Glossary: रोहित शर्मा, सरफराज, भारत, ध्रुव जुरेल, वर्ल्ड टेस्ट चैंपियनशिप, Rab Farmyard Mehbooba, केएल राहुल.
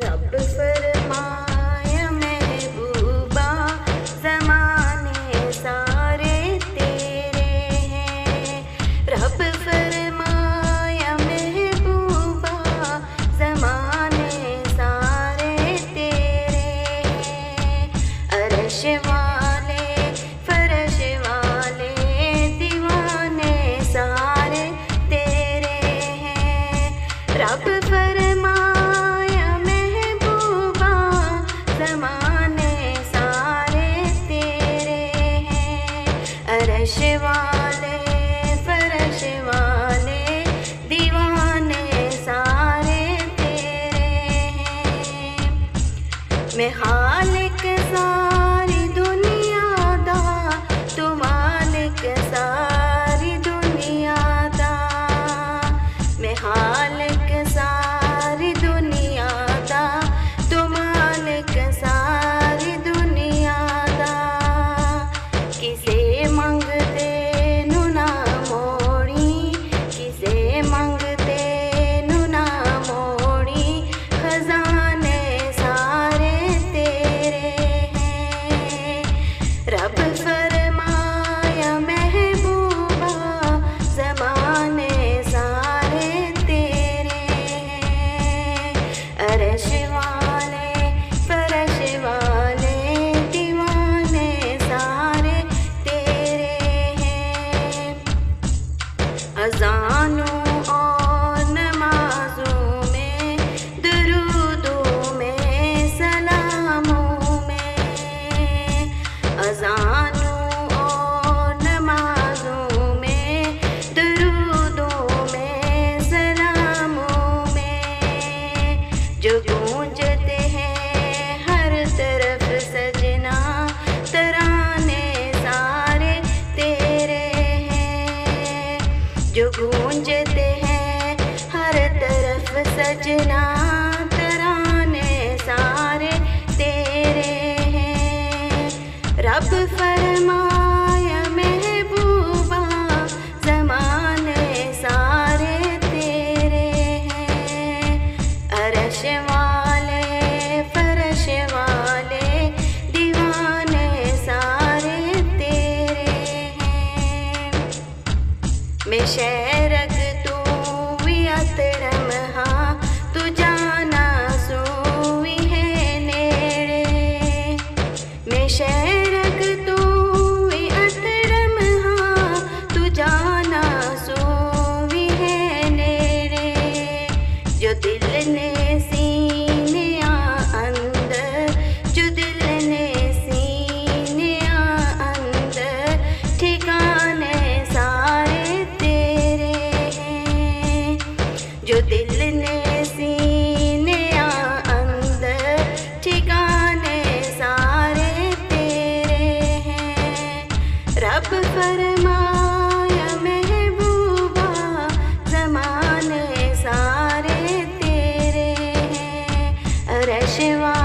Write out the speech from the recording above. रब फरमाए महबूबा ज़माने सारे तेरे हैं। रब फरमाए महबूबा ज़माने सारे तेरे हैं। अरश वाले फरश वाले दीवाने सारे तेरे हैं। रब फरमाए अरश वाले फरश वाले दीवाने सारे तेरे हैं। मैं खालिक सारी दुनिया दा, तू मालिक सारी दुनिया दा। मैं खालिक सारी दुनिया दा, तू मालिक सारी दुनिया दा। किसे मंगते नुना मोड़ी, किसे मंगते नुना मोड़ी, खजाने सारे तेरे हैं। रब फरमाया महबूबा ज़माने सारे तेरे हैं। अरश वाले फरश वाले दीवाने सारे तेरे हैं। अज़ानों और नमाजों में दुरूदों में सलामों में। अज़ानों और नमाजों में दुरूदों में सलामों में जो गूंजते हैं हर तरफ सजना तराने सारे तेरे हैं। जो गूंजते हैं हर तरफ सजना तराने सारे तेरे हैं। रब फरमाया महबूबा ज़माने सारे तेरे हैं। अरश वाले फरश वाले दीवाने सारे तेरे हैं। मैं शहरग तू वियत रमहा, तू जाना सोई है नेड़े। मैं शहरग तू वियत रमहा, तू जाना सोई है नेड़े। जो दिल ने सीने आ अंदर, जो दिल ने सीने आ अंदर, ठिकाने सारे तेरे हैं। जो दिल ने सीने आ अंदर, ठिकाने सारे तेरे हैं। रब फरमाया महबूबा ज़माने सारे तेरे हैं। अरश वाले